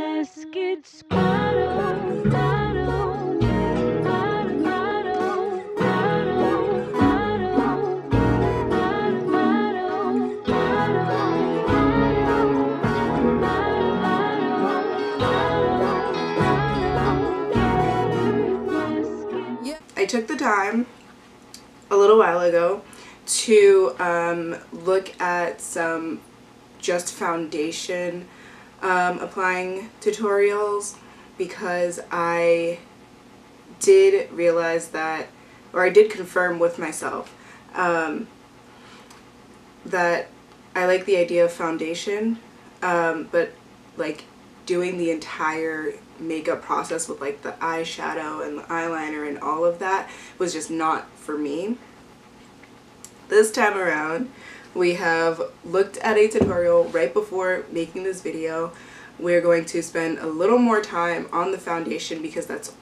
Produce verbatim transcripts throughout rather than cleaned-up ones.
let's get squatted. I took the time a little while ago to um, look at some just foundation um, applying tutorials, because I did realize that, or I did confirm with myself um, that I like the idea of foundation, um, but like doing the entire makeup process with like the eyeshadow and the eyeliner and all of that was just not for me. This time around, we have looked at a tutorial right before making this video. We're going to spend a little more time on the foundation because that's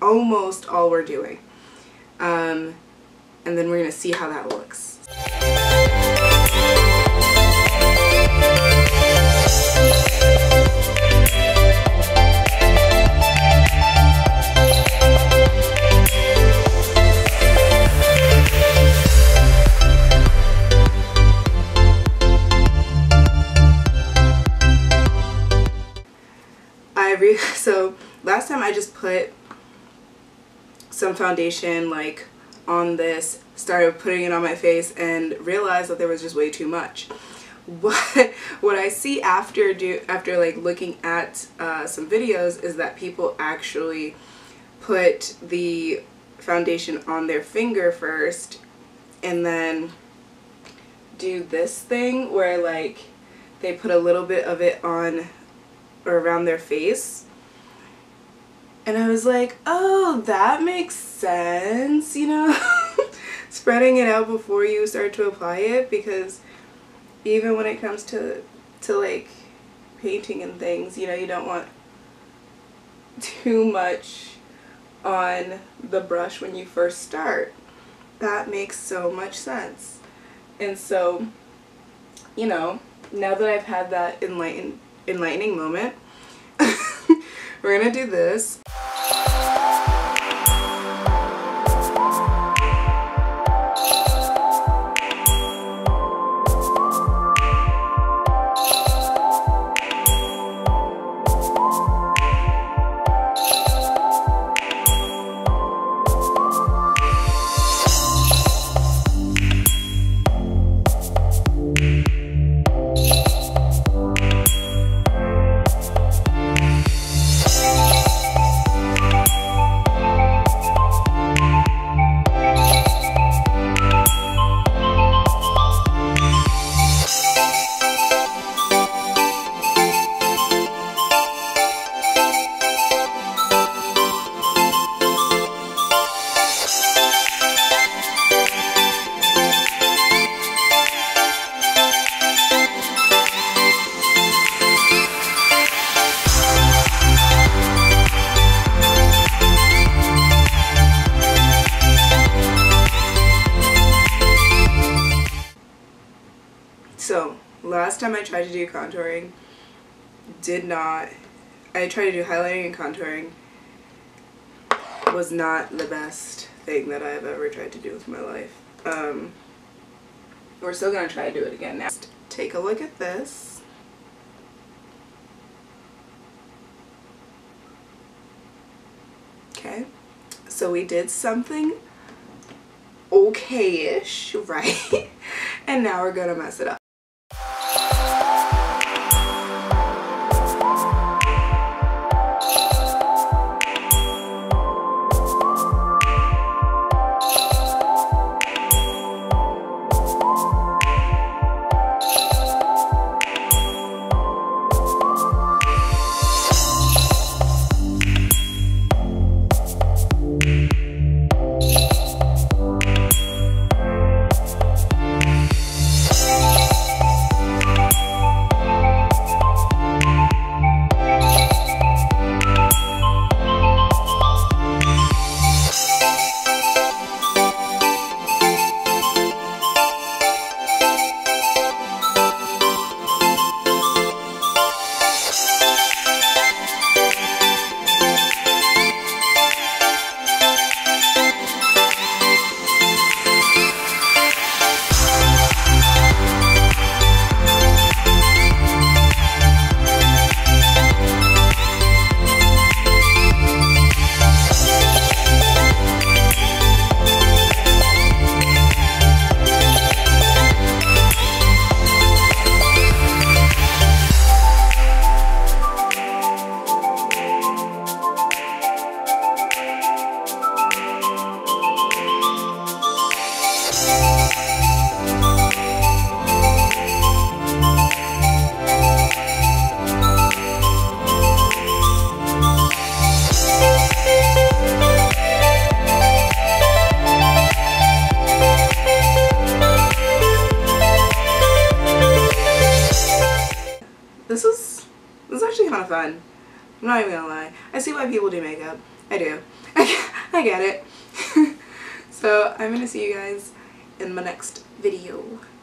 almost all we're doing. Um, and then we're going to see how that looks. So last time I just put some foundation like on this, started putting it on my face, and realized that there was just way too much. What what I see after do after like looking at uh, some videos is that people actually put the foundation on their finger first and then do this thing where like they put a little bit of it on or around their face, and I was like, oh, that makes sense, you know, spreading it out before you start to apply it, because even when it comes to to like painting and things, you know, you don't want too much on the brush when you first start. That makes so much sense. And so, you know, now that I've had that enlightened enlightening moment, we're gonna do this. So last time I tried to do contouring, did not, I tried to do highlighting and contouring, was not the best thing that I've ever tried to do with my life. Um, we're still going to try to do it again now. Just take a look at this. Okay, so we did something okay-ish, right? And now we're going to mess it up. actually kind of fun. I'm not even gonna lie. I see why people do makeup. I do. I get it. So I'm gonna see you guys in my next video.